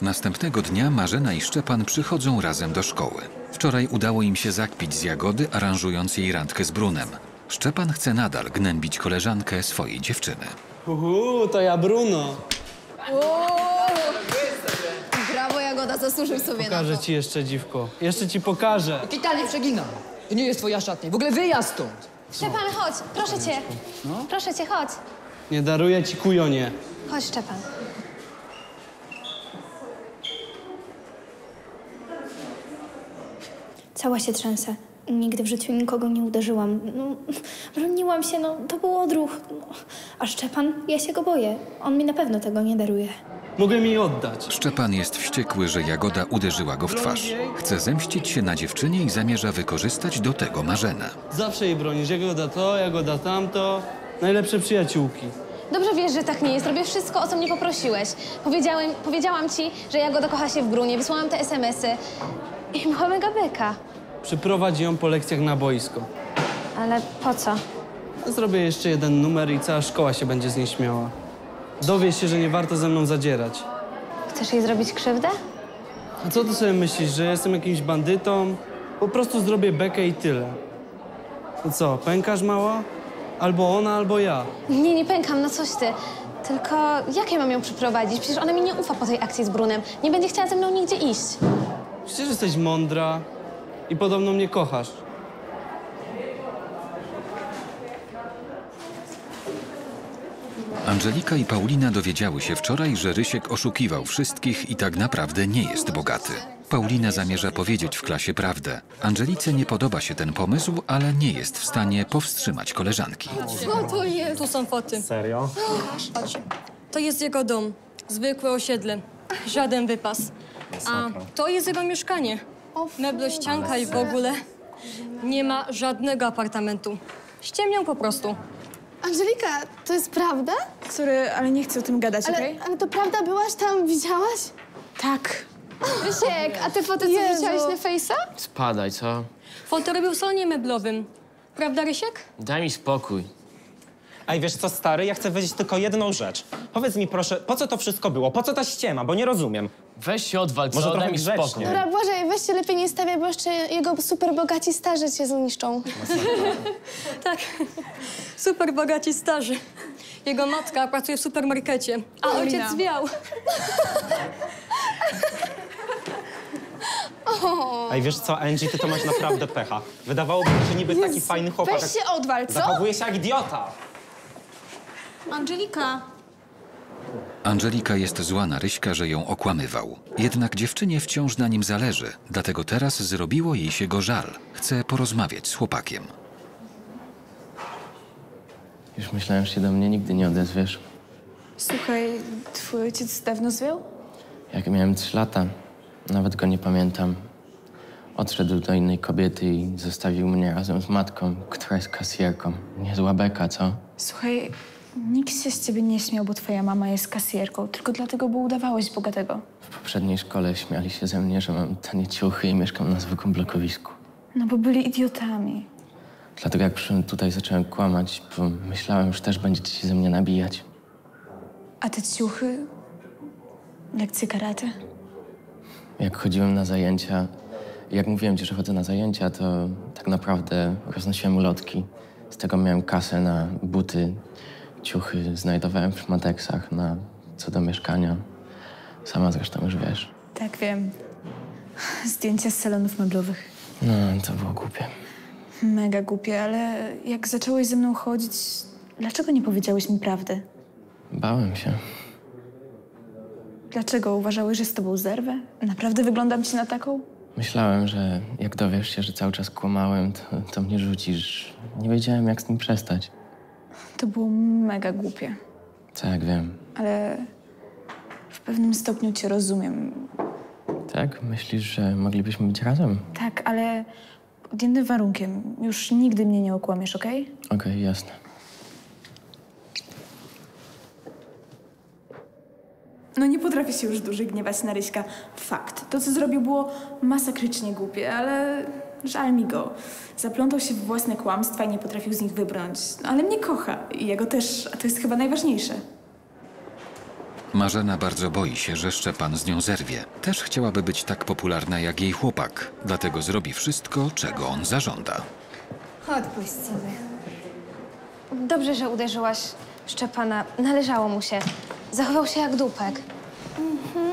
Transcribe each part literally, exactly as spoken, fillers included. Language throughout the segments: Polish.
Następnego dnia Marzena i Szczepan przychodzą razem do szkoły. Wczoraj udało im się zakpić z Jagody, aranżując jej randkę z Brunem. Szczepan chce nadal gnębić koleżankę swojej dziewczyny. Uhu, to ja Bruno. Brawo, Jagoda, zasłużył sobie pokażę na to. Ci jeszcze, dziwko. Jeszcze ci pokażę. Ty nie przeginam. To nie jest twoja szatnia. W ogóle wyjazd stąd. Szczepan, chodź. Proszę cię. No? Proszę cię, chodź. Nie daruję ci kujonie. Chodź, Szczepan. Cała się trzęsę. Nigdy w życiu nikogo nie uderzyłam. No, broniłam się, no to był odruch. No. A Szczepan, ja się go boję. On mi na pewno tego nie daruje. Mogę mi oddać. Szczepan jest wściekły, że Jagoda uderzyła go w twarz. Chce zemścić się na dziewczynie i zamierza wykorzystać do tego Marzenę. Zawsze jej bronisz. Jagoda to, Jagoda tamto. Najlepsze przyjaciółki. Dobrze wiesz, że tak nie jest. Robię wszystko, o co mnie poprosiłeś. Powiedziałem, powiedziałam ci, że Jagoda kocha się w Brunie. Wysłałam te es em esy. I mcha mega byka. Przyprowadź ją po lekcjach na boisko. Ale po co? Zrobię jeszcze jeden numer i cała szkoła się będzie z niej śmiała. Dowie się, że nie warto ze mną zadzierać. Chcesz jej zrobić krzywdę? A co ty sobie myślisz, że jestem jakimś bandytą? Po prostu zrobię bekę i tyle. No co, pękasz, mała? Albo ona, albo ja. Nie, nie pękam, no coś ty. Tylko jak ja mam ją przyprowadzić? Przecież ona mi nie ufa po tej akcji z Brunem. Nie będzie chciała ze mną nigdzie iść. Przecież jesteś mądra i podobno mnie kochasz. Angelika i Paulina dowiedziały się wczoraj, że Rysiek oszukiwał wszystkich i tak naprawdę nie jest bogaty. Paulina zamierza powiedzieć w klasie prawdę. Angelice nie podoba się ten pomysł, ale nie jest w stanie powstrzymać koleżanki. Co to jest? Tu są foty. Serio? Patrz. To jest jego dom. Zwykłe osiedle. Żaden wypas. A to jest jego mieszkanie. Meble, ścianka i w ogóle. Nie ma żadnego apartamentu. Ściemnią po prostu. Angelika, to jest prawda? Sorry, ale nie chcę o tym gadać, ale, okej? Ale to prawda byłaś tam? Widziałaś? Tak. Rysiek, a te foty, co widziałeś na fejsa? Spadaj, co? Foto robił w salonie meblowym. Prawda, Rysiek? Daj mi spokój. Aj, wiesz co, stary? Ja chcę wiedzieć tylko jedną rzecz. Powiedz mi, proszę, po co to wszystko było? Po co ta ściema? Bo nie rozumiem. Weź się odwal, co? Może trochę mi spokój. Dobra, Błażej, weź się lepiej nie stawiaj, bo jeszcze jego super bogaci starzy cię zniszczą. Tak, super bogaci starzy. Jego matka pracuje w supermarkecie, a ojciec zwiał. A wiesz co, Angie, ty to masz naprawdę pecha. Wydawałoby mi się niby taki fajny chłopak. Weź się odwal, co? Zachowuje się jak idiota. Angelika. Angelika jest zła na Ryśka, że ją okłamywał. Jednak dziewczynie wciąż na nim zależy, dlatego teraz zrobiło jej się go żal. Chce porozmawiać z chłopakiem. Już myślałem, że się do mnie nigdy nie odezwiesz. Słuchaj, twój ojciec dawno zwiał? Jak miałem trzy lata, nawet go nie pamiętam. Odszedł do innej kobiety i zostawił mnie razem z matką, która jest kasjerką. Niezła beka, co? Słuchaj... Nikt się z ciebie nie śmiał, bo twoja mama jest kasjerką, tylko dlatego, bo udawałeś bogatego. W poprzedniej szkole śmiali się ze mnie, że mam tanie ciuchy i mieszkam na zwykłym blokowisku. No bo byli idiotami. Dlatego jak przyszedłem tutaj, zacząłem kłamać, bo myślałem, że też będziecie się ze mnie nabijać. A te ciuchy? Lekcje karate? Jak chodziłem na zajęcia, jak mówiłem ci, że chodzę na zajęcia, to tak naprawdę roznosiłem ulotki. Z tego miałem kasę na buty. Ciuchy znajdowałem w mateksach na co do mieszkania. Sama zresztą już wiesz. Tak, wiem. Zdjęcia z salonów meblowych. No, to było głupie. Mega głupie, ale jak zacząłeś ze mną chodzić, dlaczego nie powiedziałeś mi prawdy? Bałem się. Dlaczego? Uważałeś, że z tobą zerwę? Naprawdę wyglądam ci na taką? Myślałem, że jak dowiesz się, że cały czas kłamałem, to, to mnie rzucisz. Nie wiedziałem, jak z tym przestać. To było mega głupie. Tak, wiem. Ale w pewnym stopniu cię rozumiem. Tak? Myślisz, że moglibyśmy być razem? Tak, ale pod jednym warunkiem. Już nigdy mnie nie okłamiesz, okej? Okej, okay, jasne. No nie potrafię się już dłużej gniewać na Ryśka. Fakt. To, co zrobił, było masakrycznie głupie, ale... Żal mi go. Zaplątał się w własne kłamstwa i nie potrafił z nich wybrnąć. Ale mnie kocha i jego też, a to jest chyba najważniejsze. Marzena bardzo boi się, że Szczepan z nią zerwie. Też chciałaby być tak popularna jak jej chłopak, dlatego zrobi wszystko, czego on zażąda. Odpuść sobie. Dobrze, że uderzyłaś Szczepana. Należało mu się. Zachował się jak dupek. Mhm.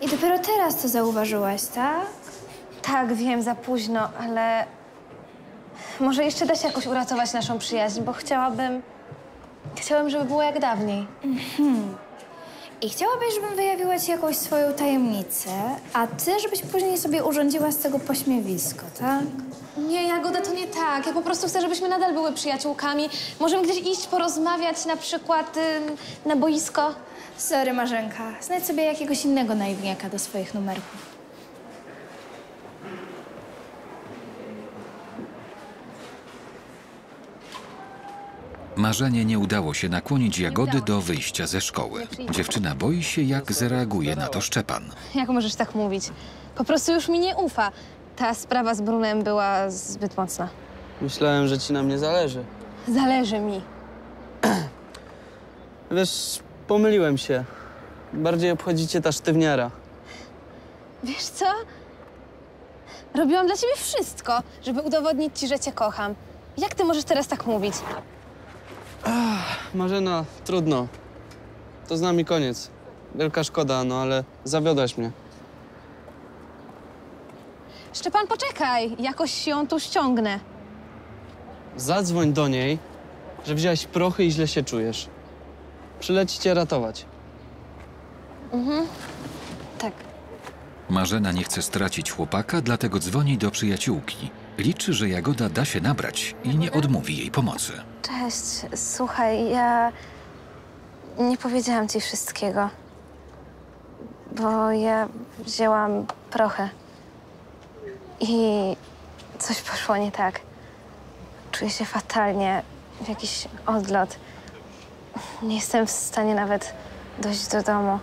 I dopiero teraz to zauważyłaś, tak? Tak, wiem, za późno, ale... Może jeszcze da się jakoś uratować naszą przyjaźń, bo chciałabym... Chciałabym, żeby było jak dawniej. Mhm. I chciałabyś, żebym wyjawiła ci jakąś swoją tajemnicę, a ty, żebyś później sobie urządziła z tego pośmiewisko, tak? Nie, Jagoda, to nie tak. Ja po prostu chcę, żebyśmy nadal były przyjaciółkami. Możemy gdzieś iść porozmawiać, na przykład ym, na boisko. Sorry, Marzenka. Znajdź sobie jakiegoś innego naiwniaka do swoich numerków. Marzenie nie udało się nakłonić Jagody do wyjścia ze szkoły. Dziewczyna boi się, jak zareaguje na to Szczepan. Jak możesz tak mówić? Po prostu już mi nie ufa. Ta sprawa z Brunem była zbyt mocna. Myślałem, że ci na mnie zależy. Zależy mi. Wiesz, pomyliłem się. Bardziej obchodzi cię ta sztywniara. Wiesz co? Robiłam dla ciebie wszystko, żeby udowodnić ci, że cię kocham. Jak ty możesz teraz tak mówić? Ach, Marzena, trudno. To z nami koniec. Wielka szkoda, no ale zawiodłaś mnie. Szczepan, poczekaj. Jakoś ją tu ściągnę. Zadzwoń do niej, że wzięłaś prochy i źle się czujesz. Przyleci cię ratować. Mhm, tak. Marzena nie chce stracić chłopaka, dlatego dzwoni do przyjaciółki. Liczy, że Jagoda da się nabrać i nie odmówi jej pomocy. Cześć, słuchaj, ja nie powiedziałam ci wszystkiego, bo ja wzięłam prochę i coś poszło nie tak. Czuję się fatalnie, w jakiś odlot. Nie jestem w stanie nawet dojść do domu.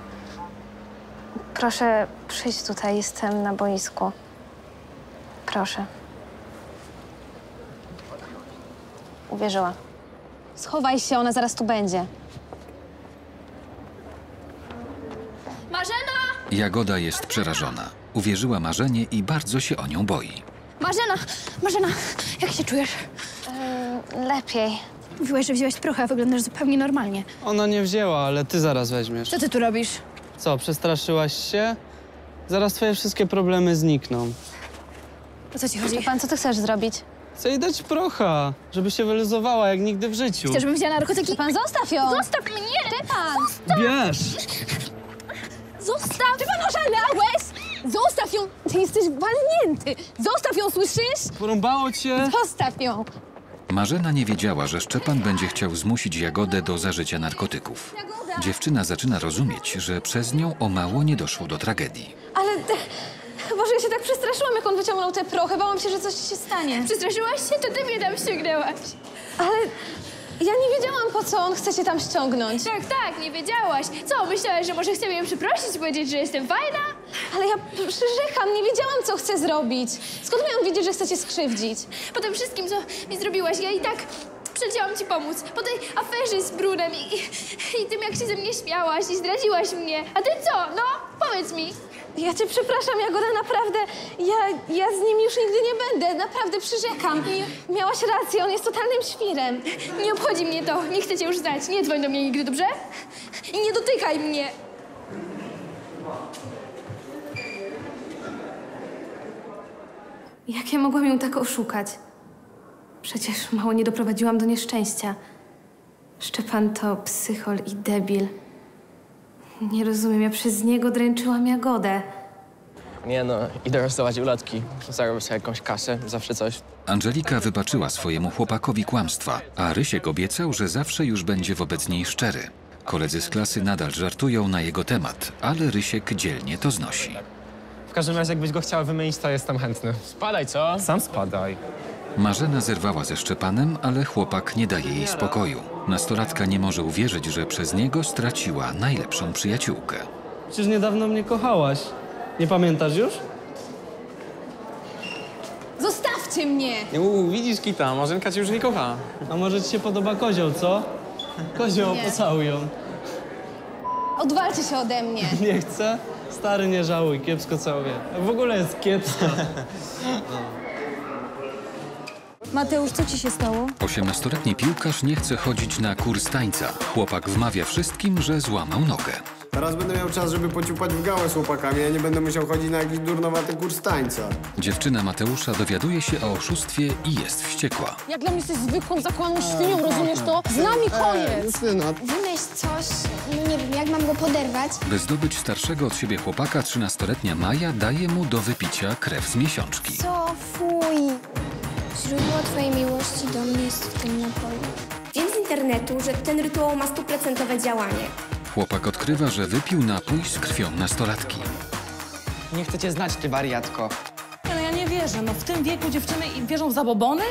Proszę, przyjdź tutaj, jestem na boisku. Proszę. Uwierzyła. Schowaj się, ona zaraz tu będzie. Marzena! Jagoda jest Marzena! Przerażona. Uwierzyła Marzenie i bardzo się o nią boi. Marzena! Marzena! Jak się czujesz? Yy, lepiej. Mówiłaś, że wzięłaś prochę, a wyglądasz zupełnie normalnie. Ona nie wzięła, ale ty zaraz weźmiesz. Co ty tu robisz? Co, przestraszyłaś się? Zaraz twoje wszystkie problemy znikną. O co ci chodzi? Pan, co ty chcesz zrobić? Chcę jej dać procha, żeby się wyluzowała jak nigdy w życiu. Chcesz, żebym wzięła narkotyki? Szczepan, zostaw ją! Zostaw mnie! Szczepan! Zostaw! Bierz! Zostaw! Szczepan, oszalałeś! Zostaw ją! Ty jesteś walnięty! Zostaw ją, słyszysz? Porąbało cię! Zostaw ją! Marzena nie wiedziała, że Szczepan będzie chciał zmusić Jagodę do zażycia narkotyków. Jagoda. Dziewczyna zaczyna rozumieć, że przez nią o mało nie doszło do tragedii. Ale... Boże, ja się tak przestraszyłam, jak on wyciągnął te prochy. Bałam się, że coś ci się stanie. Przestraszyłaś się? To ty mnie tam ściągnęłaś. Ale ja nie wiedziałam, po co on chce cię tam ściągnąć. Tak, tak, nie wiedziałaś. Co, myślałaś, że może chce mnie przeprosić, powiedzieć, że jestem fajna? Ale ja przyrzekam, nie wiedziałam, co chce zrobić. Skąd miałam wiedzieć, że chce cię skrzywdzić? Po tym wszystkim, co mi zrobiłaś, ja i tak przecięłam ci pomóc. Po tej aferze z Brunem i, i, i tym, jak się ze mnie śmiałaś i zdradziłaś mnie. A ty co? No, powiedz mi. Ja cię przepraszam, Jagoda, naprawdę, ja, ja z nim już nigdy nie będę, naprawdę przyrzekam. I miałaś rację, on jest totalnym świrem. Nie obchodzi mnie to, nie chcę cię już znać, nie dzwoń do mnie nigdy, dobrze? I nie dotykaj mnie. Jak ja mogłam ją tak oszukać? Przecież mało nie doprowadziłam do nieszczęścia. Szczepan to psychol i debil. Nie rozumiem, ja przez niego dręczyłam Jagodę. Nie no, idę rozdawać ulotki, zarobię sobie jakąś kasę, zawsze coś. Angelika wybaczyła swojemu chłopakowi kłamstwa, a Rysiek obiecał, że zawsze już będzie wobec niej szczery. Koledzy z klasy nadal żartują na jego temat, ale Rysiek dzielnie to znosi. W każdym razie, jakbyś go chciała wymienić, to jestem chętny. Spadaj, co? Sam spadaj. Marzena zerwała ze Szczepanem, ale chłopak nie daje jej spokoju. Nastolatka nie może uwierzyć, że przez niego straciła najlepszą przyjaciółkę. Przecież niedawno mnie kochałaś. Nie pamiętasz już? Zostawcie mnie! Uuu, widzisz, kita, Marzenka cię już nie kocha. A może ci się podoba kozioł, co? Kozioł, pocałuj ją. Odwalcie się ode mnie. Nie chcę? Stary, nie żałuj, kiepsko całuje. W ogóle jest kiepsko. Mateusz, co ci się stało? osiemnastoletni piłkarz nie chce chodzić na kurs tańca. Chłopak wmawia wszystkim, że złamał nogę. Teraz będę miał czas, żeby pociupać w gałę z chłopakami, ja nie będę musiał chodzić na jakiś durnowaty kurs tańca. Dziewczyna Mateusza dowiaduje się o oszustwie i jest wściekła. Jak dla mnie jesteś zwykłą, zakochaną świnią, rozumiesz to? Z nami koniec! Wymyśl coś, no nie wiem, jak mam go poderwać. By zdobyć starszego od siebie chłopaka, trzynastoletnia Maja daje mu do wypicia krew z miesiączki. Co? Fuj! Źródło twojej miłości do mnie jest w tym napoju. Wiem z internetu, że ten rytuał ma stuprocentowe działanie. Chłopak odkrywa, że wypił napój z krwią nastolatki. Nie chcę cię znać, ty wariatko. No ja nie wierzę, no w tym wieku dziewczyny wierzą w zabobony?